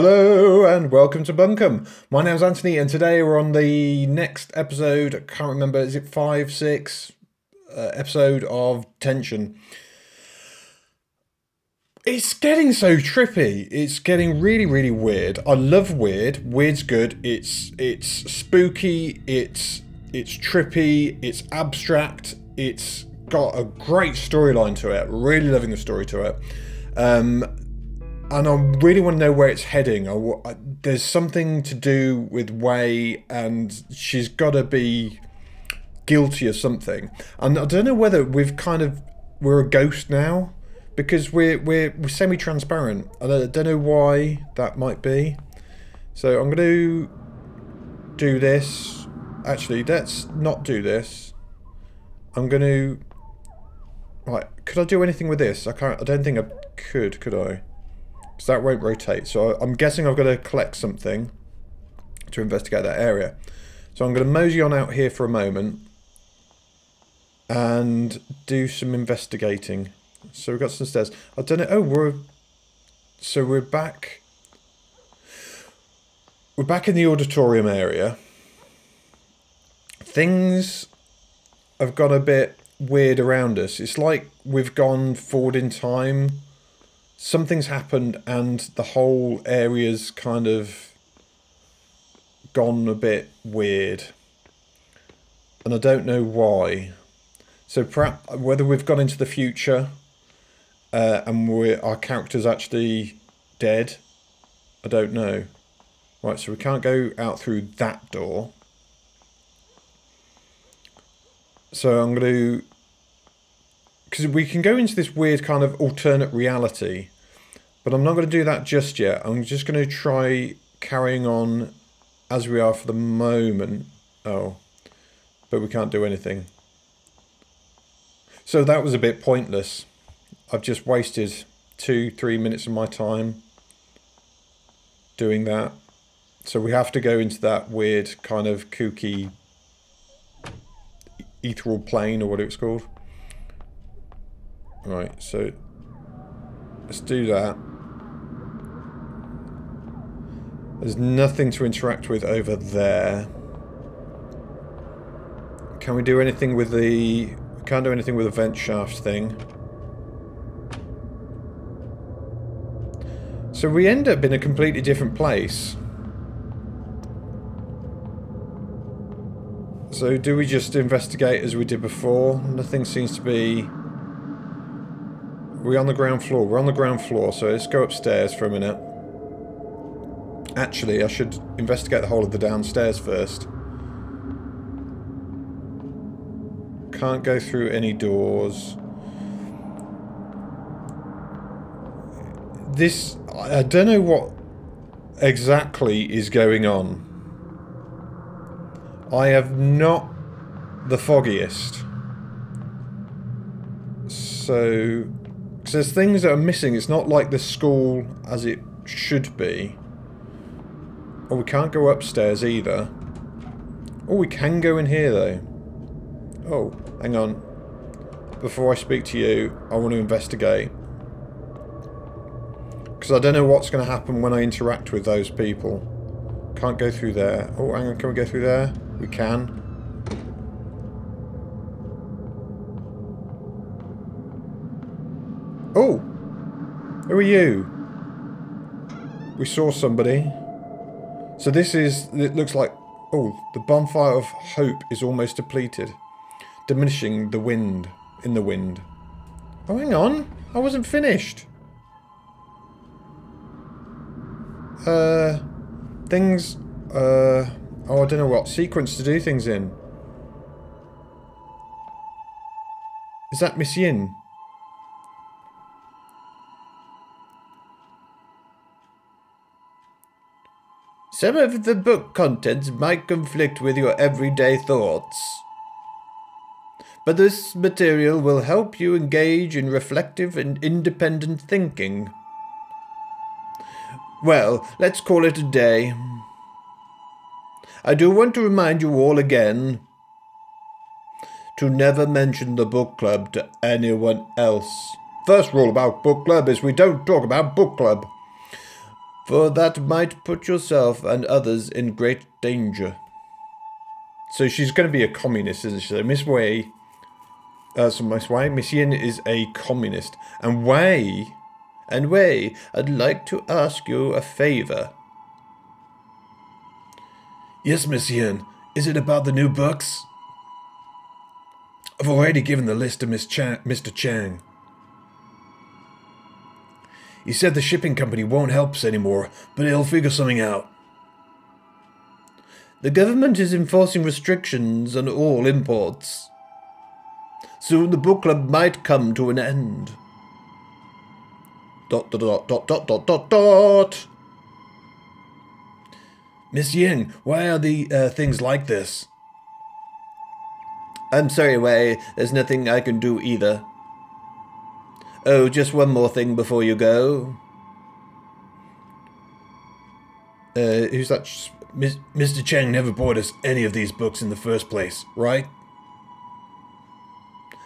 Hello and welcome to Bunkum. My name's Anthony and today we're on the next episode, I can't remember, is it 5, 6, episode of Tension. It's getting so trippy, it's getting really weird. I love weird, weird's good, it's spooky, it's trippy, it's abstract, it's got a great storyline to it, really loving the story to it. And I really want to know where it's heading. There's something to do with Wei, and she's got to be guilty of something. And I don't know whether we're a ghost now, because we're semi-transparent. I don't know why that might be. So I'm going to do this. Actually, let's not do this. I'm going to. Right? Could I do anything with this? I can't. I don't think I could. Could I? So that won't rotate. So I'm guessing I've got to collect something to investigate that area. So I'm going to mosey on out here for a moment and do some investigating. So we've got some stairs. I don't know. Oh, we're back. We're back in the auditorium area. Things have got a bit weird around us. It's like we've gone forward in time. Something's happened and the whole area's kind of gone a bit weird. And I don't know why. So perhaps whether we've gone into the future and our character's actually dead, I don't know. Right, so we can't go out through that door. So I'm going to... Because we can go into this weird kind of alternate reality, but I'm not going to do that just yet. I'm just going to try carrying on as we are for the moment. Oh, but we can't do anything. So that was a bit pointless. I've just wasted 2-3 minutes of my time doing that. So we have to go into that weird kind of kooky ethereal plane or what it's called. Right, so let's do that. There's nothing to interact with over there. Can we do anything with the... We can't do anything with the vent shaft thing. So we end up in a completely different place. So do we just investigate as we did before? Nothing seems to be... We're on the ground floor. We're on the ground floor, so let's go upstairs for a minute. Actually, I should investigate the whole of the downstairs first. Can't go through any doors. This... I don't know what exactly is going on. I have not the foggiest. So... There's things that are missing. It's not like the school as it should be. Oh, we can't go upstairs either. Oh, we can go in here though. Oh, hang on. Before I speak to you, I want to investigate. Because I don't know what's going to happen when I interact with those people. Can't go through there. Oh, hang on. Can we go through there? We can. Oh! Who are you? We saw somebody. So this is... It looks like... Oh, the bonfire of hope is almost depleted. Diminishing the wind. In the wind. Oh, hang on. I wasn't finished. Things... Oh, I don't know what sequence to do things in. Is that Miss Yin? Some of the book contents might conflict with your everyday thoughts, but this material will help you engage in reflective and independent thinking. Well, let's call it a day. I do want to remind you all again to never mention the book club to anyone else. First rule about book club is we don't talk about book club. for that might put yourself and others in great danger. So she's going to be a communist, isn't she? So Miss Wei, Miss Yin is a communist. And Wei, I'd like to ask you a favor. Yes, Miss Yin, is it about the new books? I've already given the list to Mr. Chang. He said the shipping company won't help us anymore, but he'll figure something out. The government is enforcing restrictions on all imports. Soon the book club might come to an end. ... Miss Ying, why are the things like this? I'm sorry, Wei. There's nothing I can do either. Oh, just one more thing before you go. Who's that? Mr. Chang never bought us any of these books in the first place, right?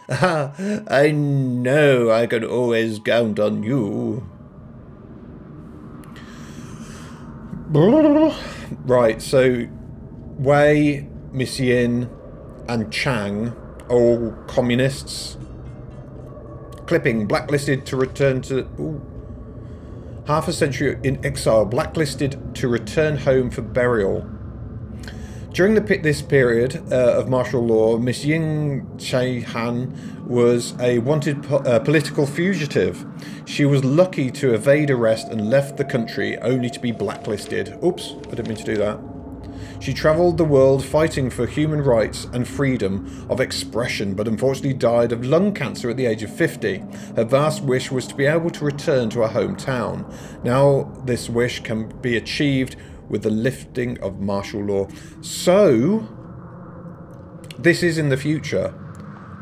Aha! I know I can always count on you. Right, so Wei, Miss Yin, and Chang are all communists. Clipping, blacklisted to return to... Ooh. Half a century in exile, blacklisted to return home for burial. During this period of martial law, Miss Ying Chai Han was a wanted political fugitive. She was lucky to evade arrest and left the country only to be blacklisted. Oops, I didn't mean to do that. She travelled the world fighting for human rights and freedom of expression, but unfortunately died of lung cancer at the age of 50. Her vast wish was to be able to return to her hometown. Now this wish can be achieved with the lifting of martial law. So, this is in the future.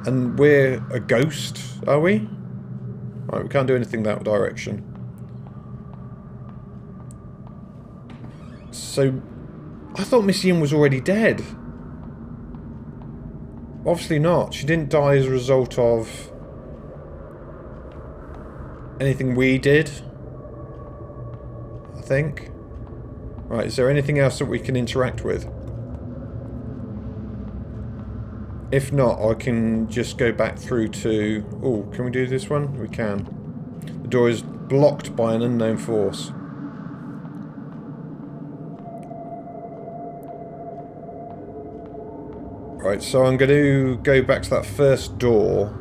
And we're a ghost, are we? Right, we can't do anything that direction. So, I thought Miss Yin was already dead. Obviously not. She didn't die as a result of anything we did, I think. Right, is there anything else that we can interact with? If not, I can just go back through to... Oh, can we do this one? We can. The door is blocked by an unknown force. Right, so I'm going to go back to that first door.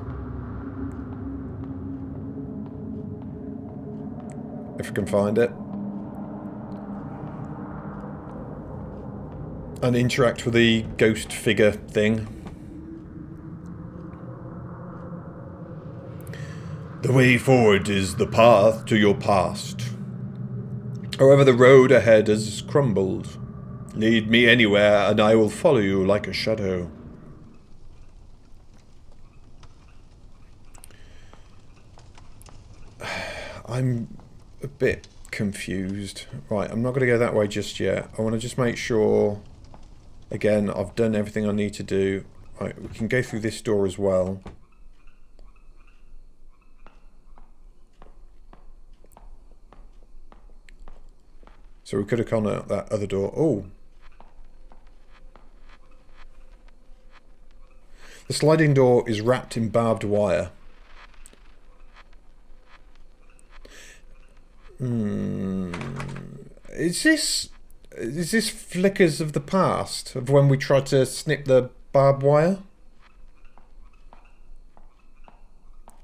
If I can find it. And interact with the ghost figure thing. The way forward is the path to your past. However, the road ahead has crumbled. Lead me anywhere and I will follow you like a shadow. I'm a bit confused. Right, I'm not going to go that way just yet. I want to just make sure... Again, I've done everything I need to do. Right, we can go through this door as well. So we could have gone out that other door. Oh! The sliding door is wrapped in barbed wire. Is this flickers of the past? Of when we tried to snip the barbed wire?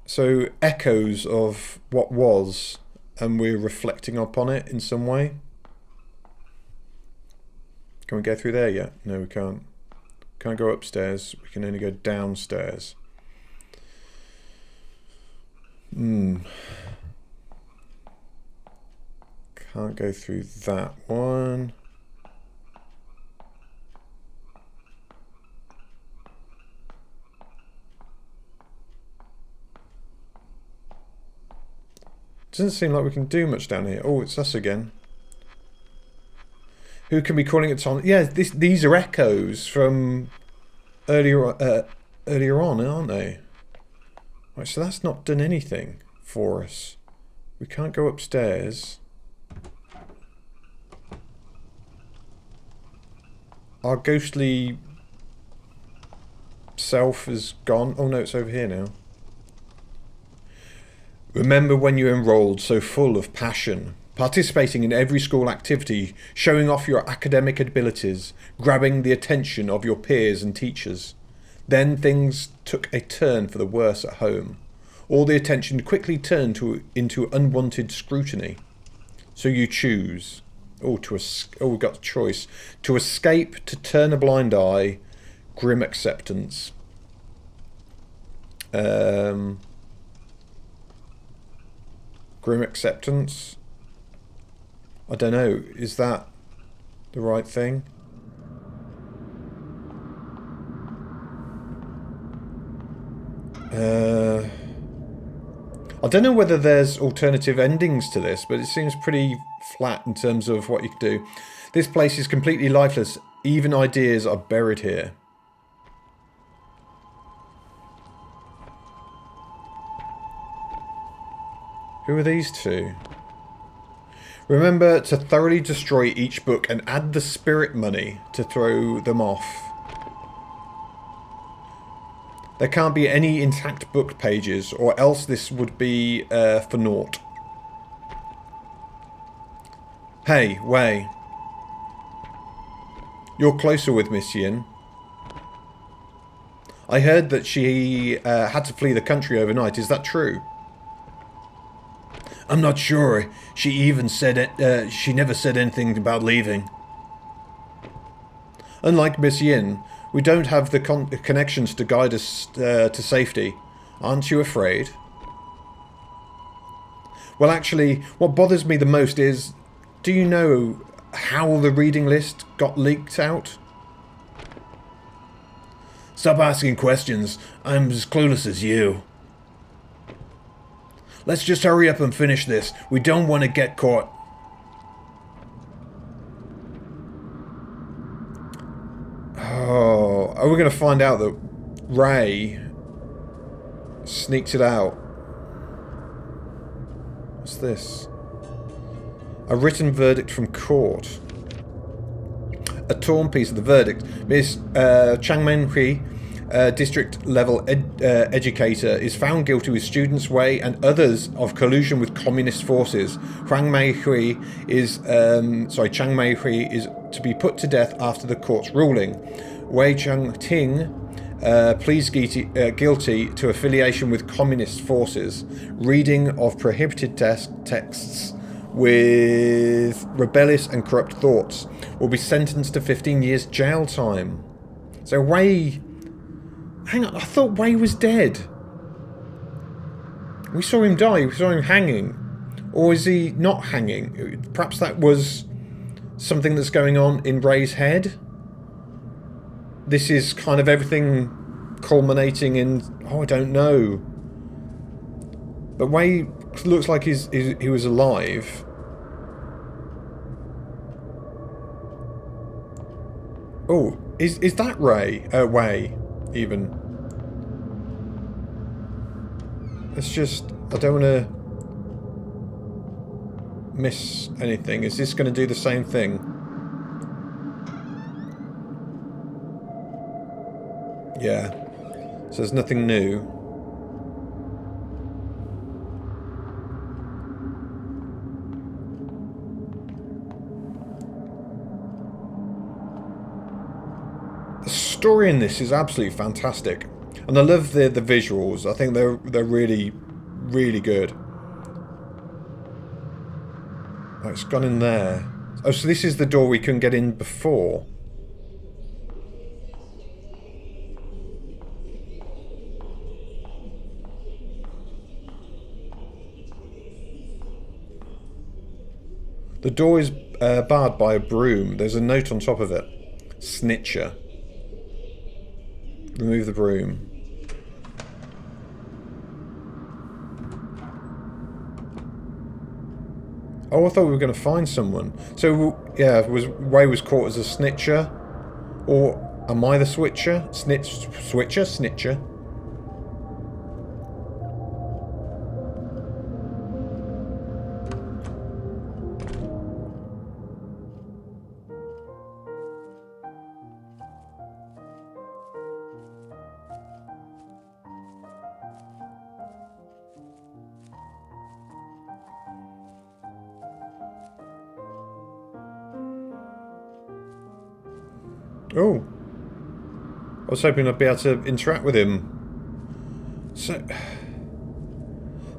So echoes of what was, and we're reflecting upon it in some way. Can we go through there yet? No, we can't. Can't go upstairs. We can only go downstairs. Can't go through that one. Doesn't seem like we can do much down here. Oh, it's us again. Who can be calling it on? Yeah, these are echoes from earlier on, aren't they? Right, so that's not done anything for us. We can't go upstairs. Our ghostly self is gone. Oh no, it's over here now. Remember when you enrolled, so full of passion, participating in every school activity, showing off your academic abilities, grabbing the attention of your peers and teachers. Then things took a turn for the worse at home. All the attention quickly turned into unwanted scrutiny. So you choose. Oh, we got a choice. To escape, to turn a blind eye, grim acceptance. Grim acceptance? I don't know. Is that the right thing? I don't know whether there's alternative endings to this, but it seems pretty flat in terms of what you could do. This place is completely lifeless. Even ideas are buried here. Who are these two? Remember to thoroughly destroy each book and add the spirit money to throw them off. There can't be any intact book pages, or else this would be for naught. Hey, Wei. You're closer with Miss Yin. I heard that she had to flee the country overnight. Is that true? I'm not sure. She even said it, she never said anything about leaving. Unlike Miss Yin, we don't have the connections to guide us to safety. Aren't you afraid? Well, actually, what bothers me the most is... Do you know how the reading list got leaked out? Stop asking questions. I'm as clueless as you. Let's just hurry up and finish this. We don't want to get caught. Oh, are we going to find out that Ray sneaked it out? What's this? A written verdict from court. A torn piece of the verdict. Miss Chang Men-hui, district level educator, is found guilty with students Wei and others of collusion with communist forces. Chang Men-hui is to be put to death after the court's ruling. Wei Changting pleads guilty to affiliation with communist forces, reading of prohibited texts with rebellious and corrupt thoughts, will be sentenced to 15 years jail time. So Wei... Hang on, I thought Wei was dead. We saw him die, we saw him hanging. Or is he not hanging? Perhaps that was something that's going on in Ray's head? This is kind of everything culminating in... Oh, I don't know. But Wei looks like he was alive. Oh, is that Ray? Wei, even. It's just... I don't want to... miss anything. Is this going to do the same thing? Yeah. So there's nothing new. The story in this is absolutely fantastic. And I love the visuals. I think they're really, really good. Oh, it's gone in there. Oh, so this is the door we couldn't get in before. The door is barred by a broom. There's a note on top of it. Snitcher. Remove the broom. Oh, I thought we were going to find someone. So, yeah, Wei was caught as a snitcher. Or, am I the switcher? Switcher? Snitcher. Oh. I was hoping I'd be able to interact with him.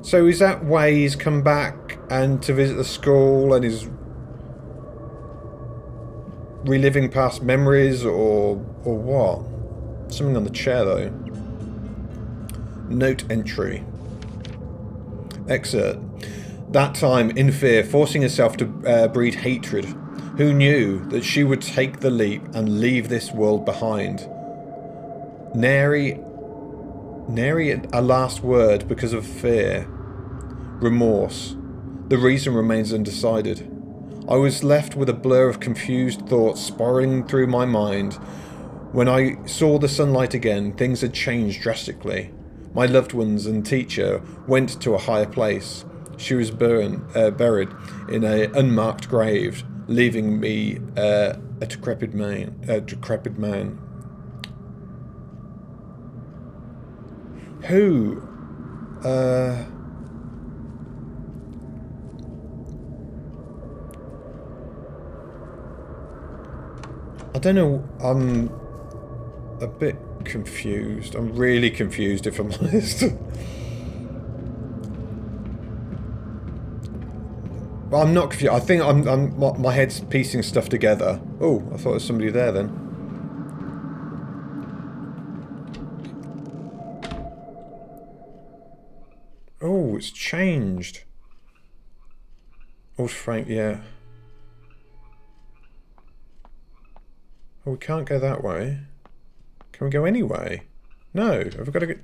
So is that why he's come back and to visit the school and he's reliving past memories or what? Something on the chair though. Note entry. Excerpt. That time, in fear, forcing herself to breed hatred. Who knew that she would take the leap and leave this world behind? Nary a last word because of fear. Remorse. The reason remains undecided. I was left with a blur of confused thoughts spiraling through my mind. When I saw the sunlight again, things had changed drastically. My loved ones and teacher went to a higher place. She was buried in an unmarked grave, leaving me a decrepit man. Who? I don't know. I'm a bit confused. I'm really confused, if I'm honest. I'm not confused. I think my head's piecing stuff together. Oh, I thought there was somebody there then. Oh, it's changed. Old Frank, yeah. Oh, we can't go that way. Can we go any way? No, have we got to go...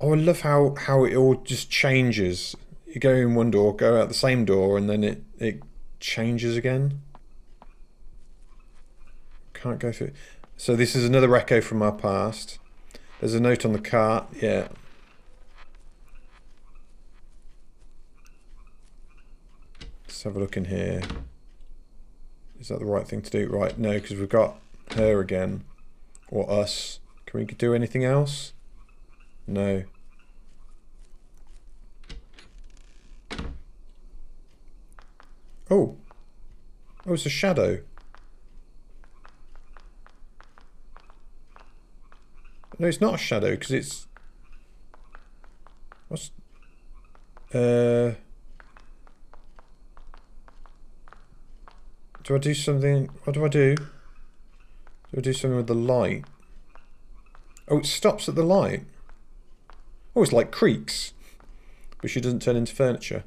Oh, I love how it all just changes. You go in one door, go out the same door, and then it changes again. Can't go through. So this is another echo from our past. There's a note on the cart, yeah. Let's have a look in here. Is that the right thing to do? Right, no, because we've got her again. Or us. Can we do anything else? No. Oh. Oh, it's a shadow. No, it's not a shadow, because it's... What's... Do I do something... What do I do? Do I do something with the light? Oh, it stops at the light. Oh, it's like creaks. But she doesn't turn into furniture.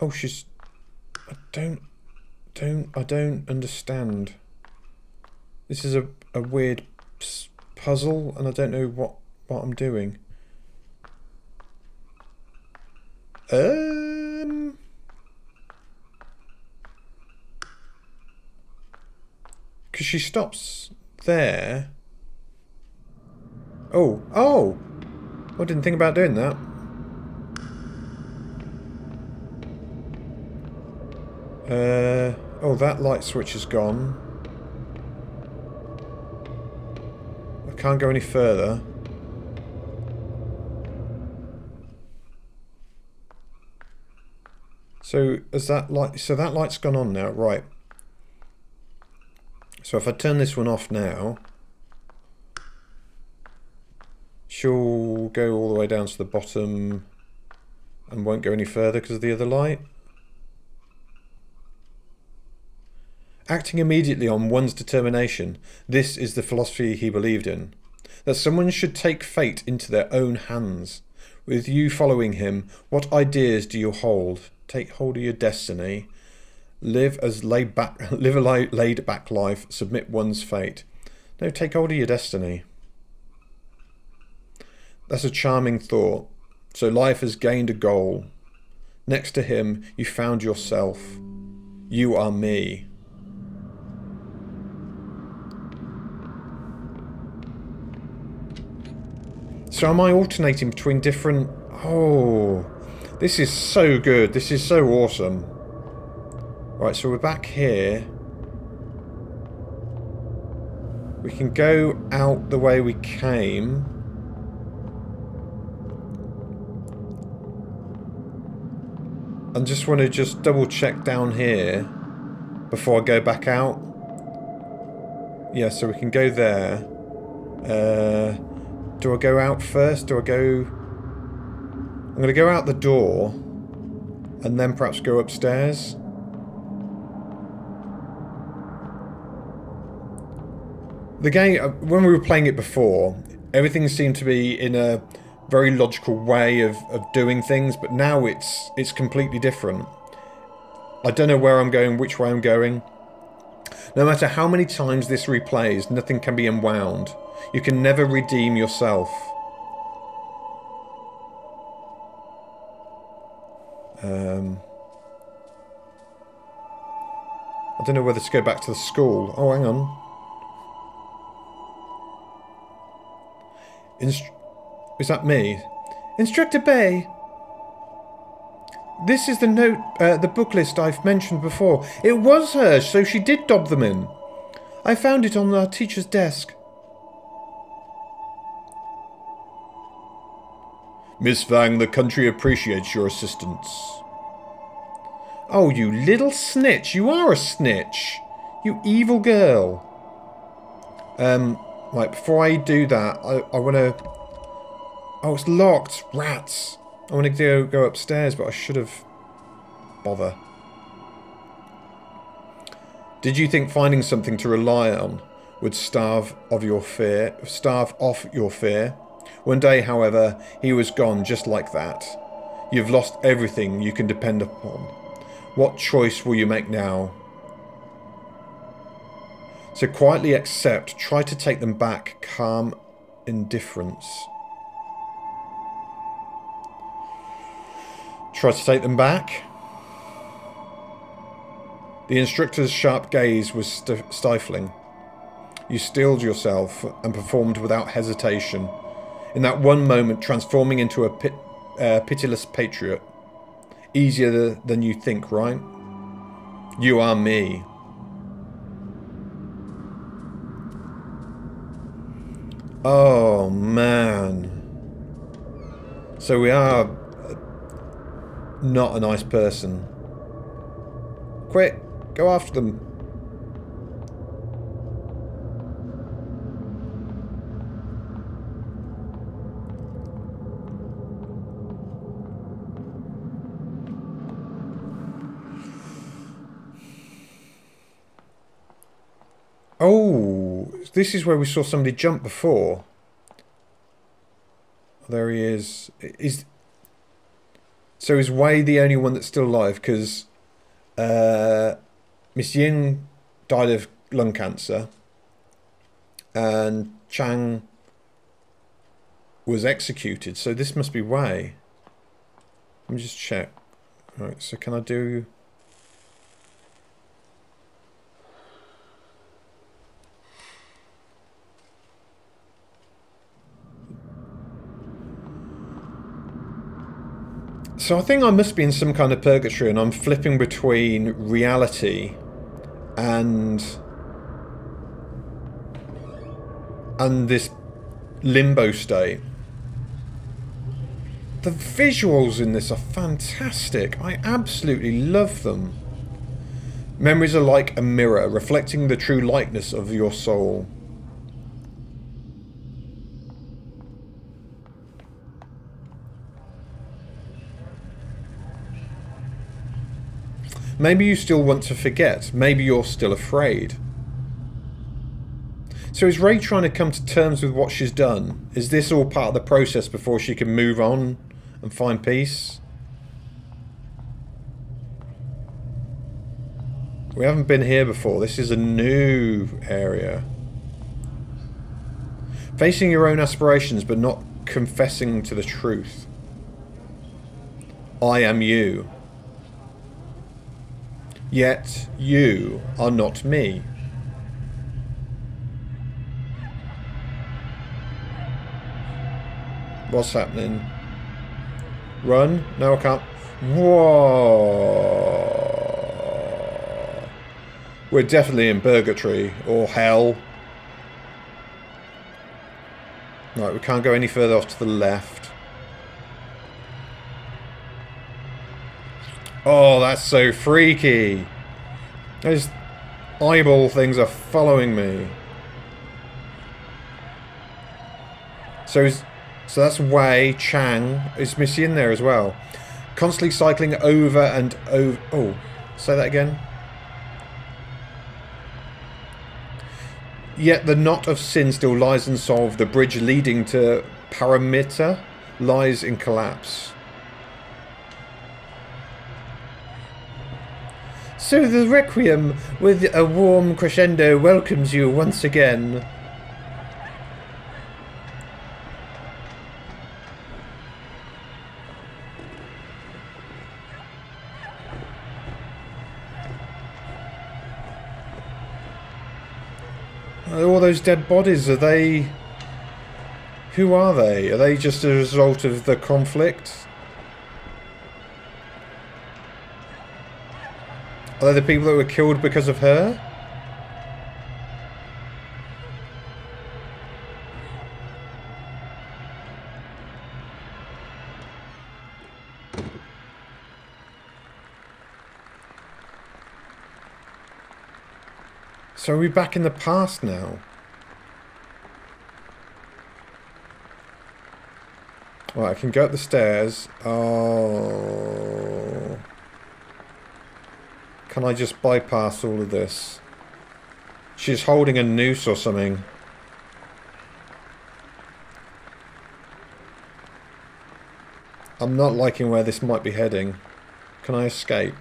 Oh, she's... I don't understand. This is a weird puzzle, and I don't know what I'm doing. Because she stops there. Oh! I didn't think about doing that. Oh, that light switch is gone. I can't go any further. So that light's gone on now, right. So if I turn this one off now, she'll go all the way down to the bottom and won't go any further because of the other light. Acting immediately on one's determination, this is the philosophy he believed in. That someone should take fate into their own hands. With you following him, what ideas do you hold? Take hold of your destiny. Live a laid-back life. Submit one's fate. No, take hold of your destiny. That's a charming thought. So life has gained a goal. Next to him, you found yourself. You are me. So am I alternating between different... Oh, this is so good. This is so awesome. Right, so we're back here. We can go out the way we came. I just want to just double check down here before I go back out. Yeah, so we can go there. Do I go out first? Do I go... I'm going to go out the door and then perhaps go upstairs. The game, when we were playing it before, everything seemed to be in a very logical way of doing things, but now it's completely different. I don't know where I'm going, which way I'm going. No matter how many times this replays, nothing can be unwound. You can never redeem yourself. I don't know whether to go back to the school. Oh, hang on. Is that me? Instructor Bay! This is the note, the book list I've mentioned before. It was hers, so she did dob them in. I found it on our teacher's desk. Miss Fang, the country appreciates your assistance. Oh, you little snitch. You are a snitch. You evil girl. Right, before I do that, I want to... Oh, it's locked. Rats. I want to go upstairs, but I should have... Bother. Did you think finding something to rely on would starve off your fear? One day, however, he was gone just like that. You've lost everything you can depend upon. What choice will you make now? So quietly accept, try to take them back, calm indifference. Try to take them back. The instructor's sharp gaze was stifling. You steeled yourself and performed without hesitation. In that one moment, transforming into a pitiless patriot. Easier than you think, right? You are me. Oh, man. So we are not a nice person. Quick, go after them. Oh, this is where we saw somebody jump before. There he is. So is Wei the only one that's still alive? Because Miss Ying died of lung cancer. And Chang was executed. So this must be Wei. Let me just check. Right, so can I do... So I think I must be in some kind of purgatory and I'm flipping between reality and this limbo state. The visuals in this are fantastic. I absolutely love them. Memories are like a mirror, reflecting the true likeness of your soul. Maybe you still want to forget. Maybe you're still afraid. So is Ray trying to come to terms with what she's done? Is this all part of the process before she can move on and find peace? We haven't been here before. This is a new area. Facing your own aspirations but not confessing to the truth. I am you. Yet, you are not me. What's happening? Run? No, I can't. Whoa! We're definitely in purgatory, or hell. Right, we can't go any further off to the left. Oh, that's so freaky. Those eyeball things are following me. So that's Wei, Chang. Is Missy in there as well? Constantly cycling over and over. Oh, say that again. Yet the knot of sin still lies unsolved. The bridge leading to Paramita lies in collapse. So the Requiem, with a warm crescendo, welcomes you once again. All those dead bodies, are they... Who are they? Are they just a result of the conflict? Are they the people that were killed because of her? So are we back in the past now? Right, I can go up the stairs. Oh... Can I just bypass all of this? She's holding a noose or something. I'm not liking where this might be heading. Can I escape?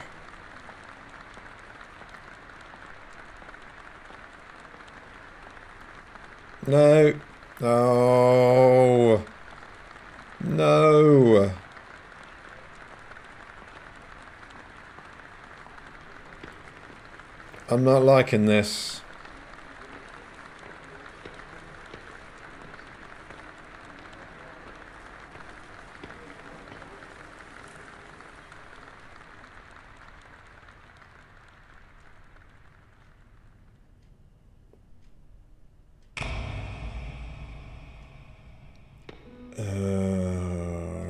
No. Oh. No. I'm not liking this.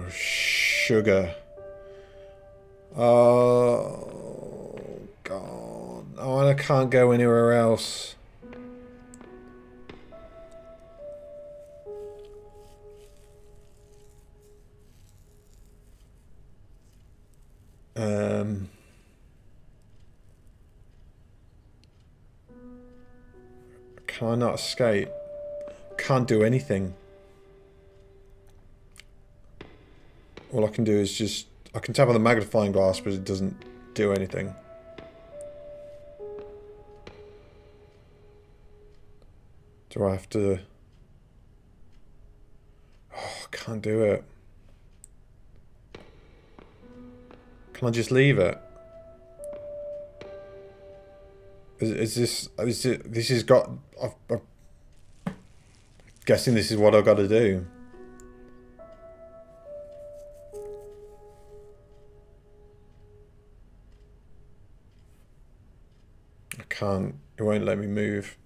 Sugar. Oh, God. Oh, and I can't go anywhere else. Can I not escape? Can't do anything. All I can do is just... I can tap on the magnifying glass, but it doesn't do anything. Do I have to... Oh, I can't do it. Can I just leave it? This has got... I'm guessing this is what I've got to do. Can't, it won't let me move.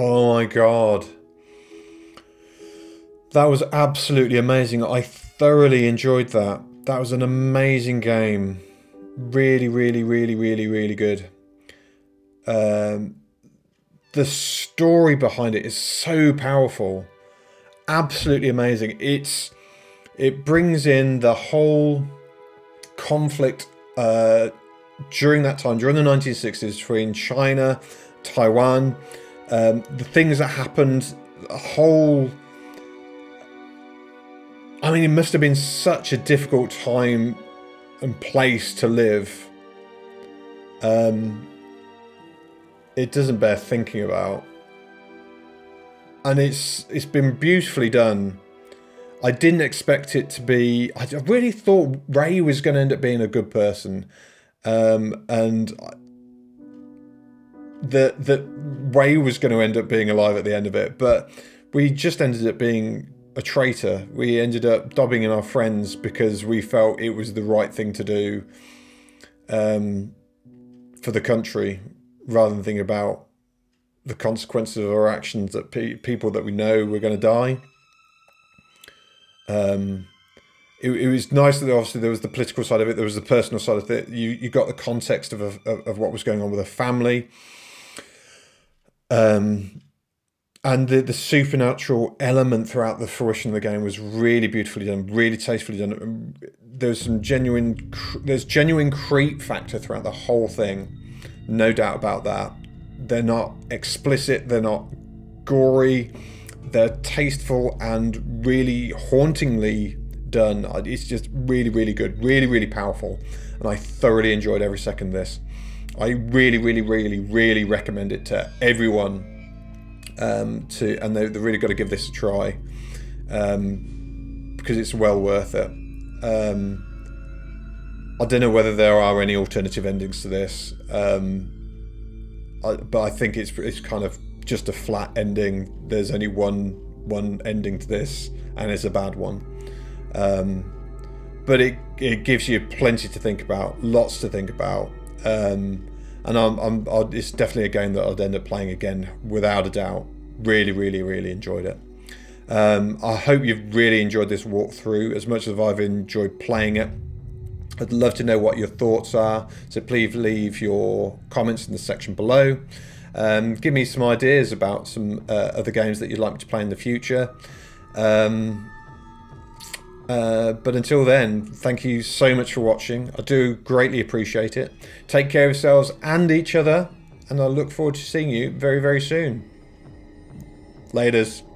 Oh my God. That was absolutely amazing. I thoroughly enjoyed that. That was an amazing game. Really, really, really, really, really good. The story behind it is so powerful. Absolutely amazing. It brings in the whole conflict during that time, during the 1960s, between China, Taiwan, the things that happened, the whole... I mean, it must have been such a difficult time and place to live. It doesn't bear thinking about. and it's been beautifully done. I didn't expect it to be. I really thought Ray was going to end up being a good person, and that Ray was going to end up being alive at the end of it. But we just ended up being a traitor. We ended up dobbing in our friends because we felt it was the right thing to do for the country, rather than think about the consequences of our actions, that people that we know were going to die. It was nice that obviously there was the political side of it, there was the personal side of it. You got the context of what was going on with her family, and the supernatural element throughout the fruition of the game was really beautifully done, really tastefully done. There's some genuine creep factor throughout the whole thing, no doubt about that. They're not explicit, they're not gory, they're tasteful and really hauntingly done. It's just really, really good, really, really powerful, and I thoroughly enjoyed every second of this. I really, really, really, really recommend it to everyone, and they've really got to give this a try, because it's well worth it. I don't know whether there are any alternative endings to this, but I think it's kind of just a flat ending. There's only one ending to this, and it's a bad one. But it gives you plenty to think about, lots to think about, and it's definitely a game that I'd end up playing again, without a doubt. Really, really, really enjoyed it. I hope you've really enjoyed this walkthrough as much as I've enjoyed playing it. I'd love to know what your thoughts are, so please leave your comments in the section below. Give me some ideas about some other games that you'd like me to play in the future. But until then, thank you so much for watching. I do greatly appreciate it. Take care of yourselves and each other, and I look forward to seeing you very, very soon. Laters.